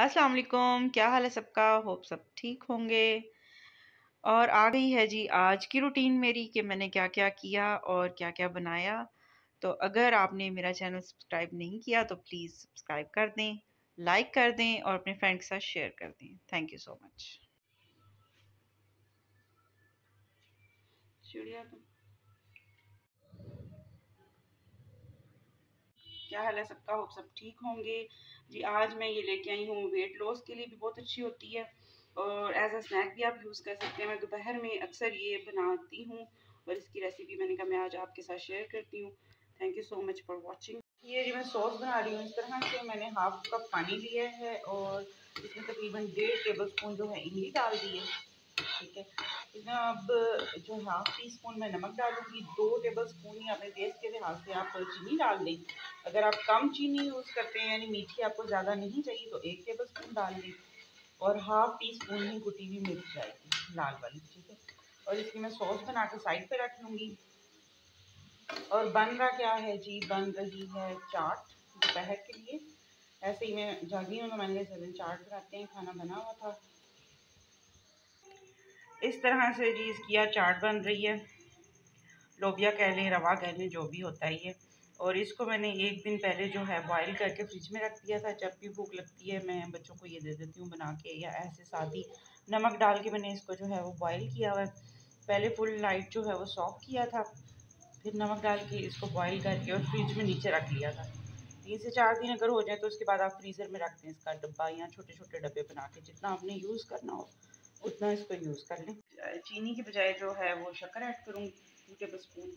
अस्सलाम वालेकुम, क्या हाल है सबका। होप सब ठीक होंगे। और आ गई है जी आज की रूटीन मेरी कि मैंने क्या क्या किया और क्या क्या बनाया। तो अगर आपने मेरा चैनल सब्सक्राइब नहीं किया तो प्लीज़ सब्सक्राइब कर दें, लाइक कर दें और अपने फ्रेंड के साथ शेयर कर दें। Thank you so much. क्या हाल है सबका, होप सब ठीक होंगे जी। आज मैं ये लेके आई हूँ, वेट लॉस के लिए भी बहुत अच्छी होती है और एज अ स्नैक भी आप यूज़ कर सकते हैं। मैं दोपहर में अक्सर ये बनाती हूँ और इसकी रेसिपी मैंने कहा मैं आज आपके साथ शेयर करती हूँ। Thank you so much for watching. ये जी मैं सॉस बना रही हूँ। इस तरह से मैंने हाफ कप पानी लिया है और इसमें तकरीबन 1.5 टेबल स्पून जो है इमली डाल दी है। ठीक है, इसमें अब जो ½ टी स्पून मैं नमक डालूंगी, 2 टेबल स्पून ही अपने टेस्ट के लिहाज से आप चीनी डाल दें। अगर आप कम चीनी यूज़ करते हैं यानी मीठी आपको ज़्यादा नहीं चाहिए तो 1 टेबल स्पून डाल दें और ½ टी स्पून ही कुटी हुई मिर्च जाएगी लाल वाली। ठीक है, और इसकी मैं सॉस बना के साइड पर रख लूँगी। और बन रहा क्या है जी, बन रही है चाट दोपहर के लिए। ऐसे ही मैं जागियों में मैंने सदन चाट बनाते हैं, खाना बना हुआ था। इस तरह से जी इसकी यह चाट बन रही है, लोबिया कह लें, रवा कह लें, जो भी होता ही है। और इसको मैंने 1 दिन पहले जो है बॉईल करके फ्रिज में रख दिया था। जब भी भूख लगती है मैं बच्चों को ये दे देती हूँ बना के, या ऐसे साथ ही नमक डाल के मैंने इसको जो है वो बॉईल किया हुआ है। पहले फुल लाइट जो है वो सॉफ्ट किया था, फिर नमक डाल के इसको बॉईल करके और फ्रिज में नीचे रख लिया था। 3 से 4 दिन अगर हो जाए तो उसके बाद आप फ्रीज़र में रख दें इसका डब्बा, या छोटे छोटे डब्बे बना के जितना आपने यूज़ करना हो उतना इसको यूज़ कर लें। चीनी के बजाय जो है वो शक्कर ऐड करूँगी 2 टेबल स्पून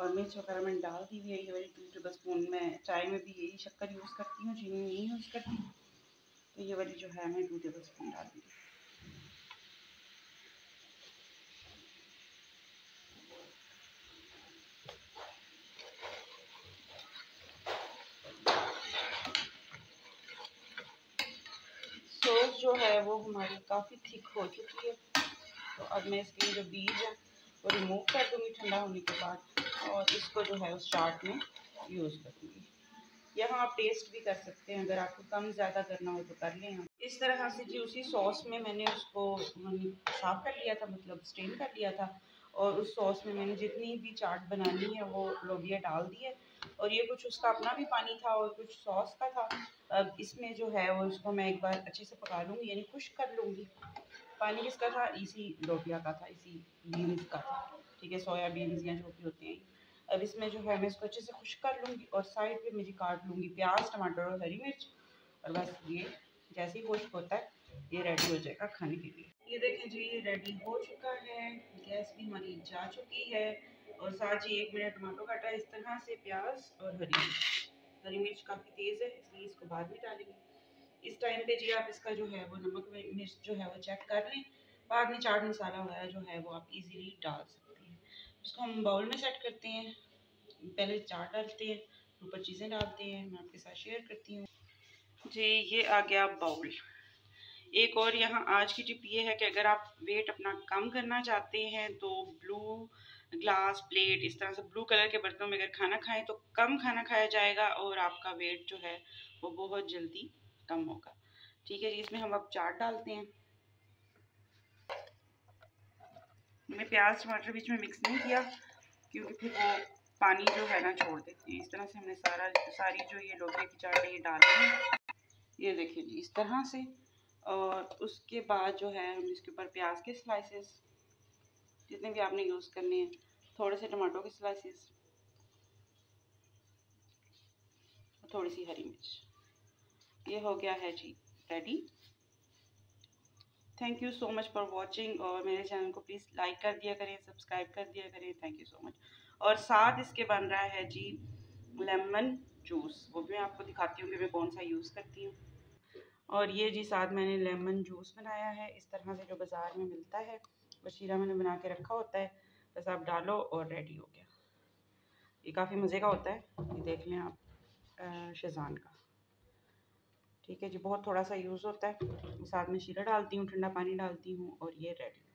और मिर्च वगैरह मैंने डाल दी हुई है। ये वाली 2 टेबल स्पून मैं चाय में भी यही शक्कर यूज़ करती हूँ, चीनी नहीं यूज़ करती। तो ये वाली जो है मैं 2 टेबल स्पून डाल दूँगी। जो है वो हमारी काफ़ी थिक हो चुकी है, तो अब मैं इसके जो बीज है वो रिमूव कर दूँगी ठंडा होने के बाद और इसको जो है उस चाट में यूज़ करूँगी। यहाँ आप टेस्ट भी कर सकते हैं, अगर आपको कम ज़्यादा करना हो तो कर लें। इस तरह से जी उसी सॉस में मैंने उसको साफ़ कर लिया था, मतलब स्ट्रेन कर लिया था। और उस सॉस में मैंने जितनी भी चाट बनानी है वो लोबिया डाल दी है। और ये कुछ उसका अपना भी पानी था और कुछ सॉस का था। अब इसमें जो है वो इसको मैं एक बार अच्छे से पका लूँगी, यानी खुश्क कर लूँगी। पानी किसका था, इसी लोबिया का था, इसी बीन्स का था। ठीक है, सोया बीन्स या जो भी होते हैं। अब इसमें जो है मैं इसको अच्छे से खुश्क कर लूँगी और साइड पर मेरी काट लूँगी प्याज, टमाटर और हरी मिर्च। और बस ये जैसे ही खुश्क होता है ये रेडी हो जाएगा खाने के लिए। ये देखें जी ये रेडी हो चुका है, गैस भी हमारी जा चुकी है। और साथ ही एक मैंने टमाटो काटा है, इस तरह से प्याज और हरी मिर्च काफ़ी तेज़ है इसलिए इसको बाद में डालेंगे। इस टाइम पे जी आप इसका जो है वो नमक मिर्च जो है वो चेक कर लें। बाद में चाट मसाला वगैरह जो है वो आप इजीली डाल सकते हैं। इसको हम बाउल में सेट करते हैं, पहले चाट डालते हैं, ऊपर चीज़ें डालते हैं। मैं आपके साथ शेयर करती हूँ जी। ये आ गया बाउल। एक और यहाँ आज की टिप ये है कि अगर आप वेट अपना कम करना चाहते हैं तो ब्लू ग्लास प्लेट, इस तरह से ब्लू कलर के बर्तनों में अगर खाना खाएं तो कम खाना खाया जाएगा और आपका वेट जो है वो बहुत जल्दी कम होगा। ठीक है जी, इसमें हम अब चाट डालते हैं। मैं प्याज टमाटर बीच में मिक्स नहीं किया क्योंकि फिर वो पानी जो है ना छोड़ देते हैं। इस तरह से हमने सारी जो ये लोबिया की चाट है ये डाल दी। ये देखिए जी इस तरह से। और उसके बाद जो है हम इसके ऊपर प्याज के स्लाइसेस जितने भी आपने यूज़ करने हैं, थोड़े से टमाटो के स्लाइसेस और थोड़ी सी हरी मिर्च। ये हो गया है जी ready. Thank you so much for watching. और मेरे चैनल को प्लीज़ लाइक कर दिया करें, सब्सक्राइब कर दिया करें। Thank you so much. और साथ इसके बन रहा है जी लेमन जूस, वो भी मैं आपको दिखाती हूँ कि मैं कौन सा यूज़ करती हूँ। और ये जी साथ मैंने लेमन जूस बनाया है, इस तरह से जो बाज़ार में मिलता है बशीरा मैंने बना के रखा होता है। बस आप डालो और रेडी हो गया। ये काफ़ी मज़े का होता है, ये देख लें आप शेज़ान का। ठीक है जी, बहुत थोड़ा सा यूज़ होता है। साथ में शीरा डालती हूँ, ठंडा पानी डालती हूँ और ये रेडी।